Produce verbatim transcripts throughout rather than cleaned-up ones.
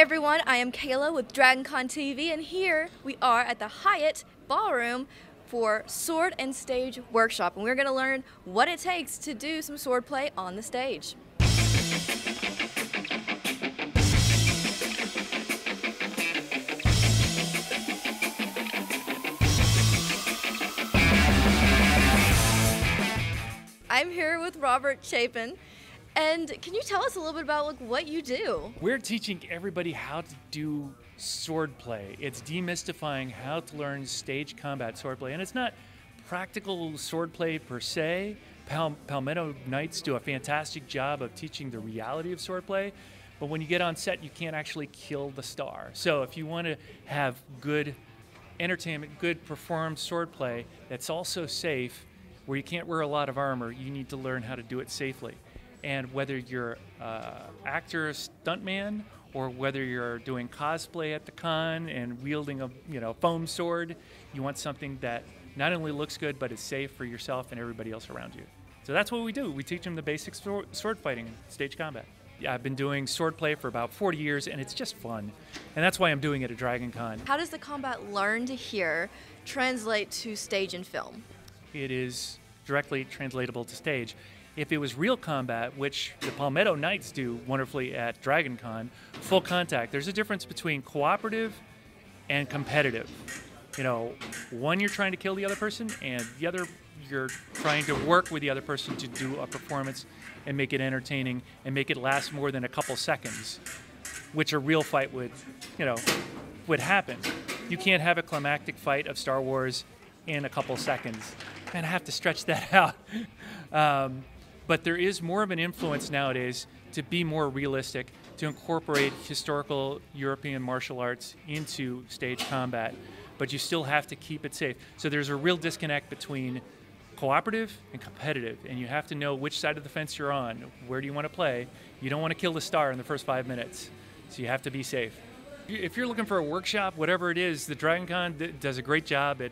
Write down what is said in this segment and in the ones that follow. everyone, I am Kayla with DragonCon T V, and here we are at the Hyatt Ballroom for Sword and Stage Workshop, and we're going to learn what it takes to do some sword play on the stage. I'm here with Robert Chapin. And can you tell us a little bit about like, what you do? We're teaching everybody how to do swordplay. It's demystifying how to learn stage combat swordplay. And it's not practical swordplay per se. Pal Palmetto Knights do a fantastic job of teaching the reality of swordplay. But when you get on set, you can't actually kill the star. So if you want to have good entertainment, good performed swordplay that's also safe, where you can't wear a lot of armor, you need to learn how to do it safely. And whether you're an uh, actor, stuntman, or whether you're doing cosplay at the con and wielding a you know foam sword, you want something that not only looks good, but is safe for yourself and everybody else around you. So that's what we do. We teach them the basics of sword fighting, stage combat. Yeah, I've been doing sword play for about forty years, and it's just fun. And that's why I'm doing it at Dragon Con. How does the combat learned here translate to stage and film? It is directly translatable to stage. If it was real combat, which the Palmetto Knights do wonderfully at Dragon Con, full contact. There's a difference between cooperative and competitive. You know, one, you're trying to kill the other person, and the other, you're trying to work with the other person to do a performance and make it entertaining and make it last more than a couple seconds, which a real fight would, you know, would happen. You can't have a climactic fight of Star Wars in a couple seconds. Kind of have to stretch that out. Um, But there is more of an influence nowadays to be more realistic, to incorporate historical European martial arts into stage combat, but you still have to keep it safe. So there's a real disconnect between cooperative and competitive, and you have to know which side of the fence you're on. Where do you want to play? You don't want to kill the star in the first five minutes, so you have to be safe. If you're looking for a workshop, whatever it is, the Dragon Con does a great job at,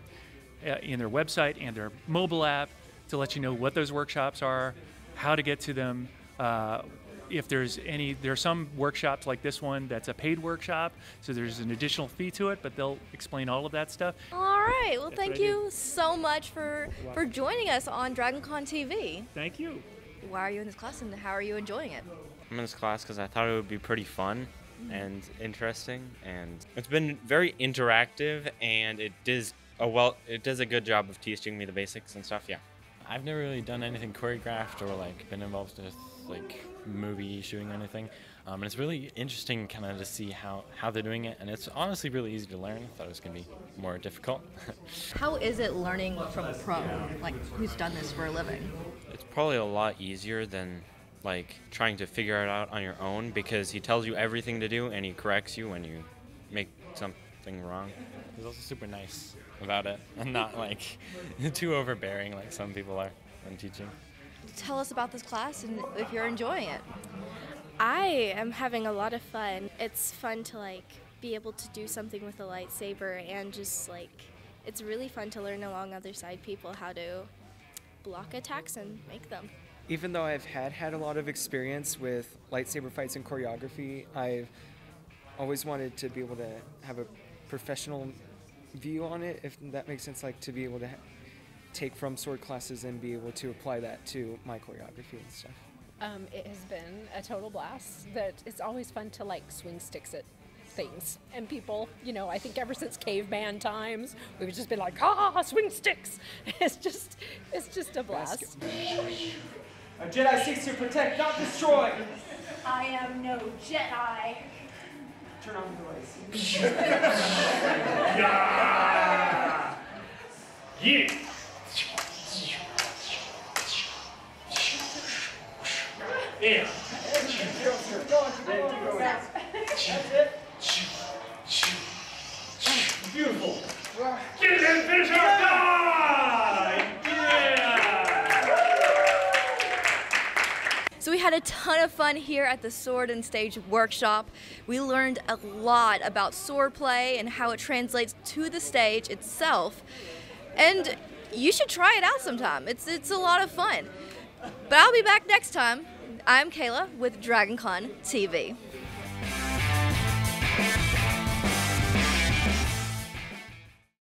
uh, in their website and their mobile app to let you know what those workshops are, how to get to them, uh, if there's any, there are some workshops like this one that's a paid workshop, so there's an additional fee to it, but they'll explain all of that stuff. All right, well that's thank you so much for, wow. for joining us on DragonCon T V. Thank you. Why are you in this class and how are you enjoying it? I'm in this class because I thought it would be pretty fun mm-hmm. and interesting, and it's been very interactive, and it does a well, it does a good job of teaching me the basics and stuff, yeah. I've never really done anything choreographed or like been involved with like movie shooting or anything, um, and it's really interesting kind of to see how, how they're doing it, and it's honestly really easy to learn. I thought it was going to be more difficult. How is it learning from a pro, yeah. like who's done this for a living? It's probably a lot easier than like trying to figure it out on your own, because he tells you everything to do and he corrects you when you make something wrong. He's also super nice about it and not like too overbearing like some people are when teaching. Tell us about this class and if you're enjoying it. I am having a lot of fun. It's fun to like be able to do something with a lightsaber, and just like it's really fun to learn along other side people how to block attacks and make them. Even though I've had had a lot of experience with lightsaber fights and choreography, I've always wanted to be able to have a professional view on it, if that makes sense, like to be able to ha take from sword classes and be able to apply that to my choreography and stuff. Um, it has been a total blast. That it's always fun to like swing sticks at things and people, you know, I think ever since caveman times, we've just been like, ah, swing sticks. It's just, it's just a blast. A Jedi seeks to protect, not destroy. I am no Jedi. Turn on the noise. Yeah. Yeah. Yeah. Beautiful. Get it and finish our guy. So we had a ton of fun here at the Sword and Stage Workshop. We learned a lot about sword play and how it translates to the stage itself. And you should try it out sometime. It's, it's a lot of fun. But I'll be back next time. I'm Kayla with DragonCon T V.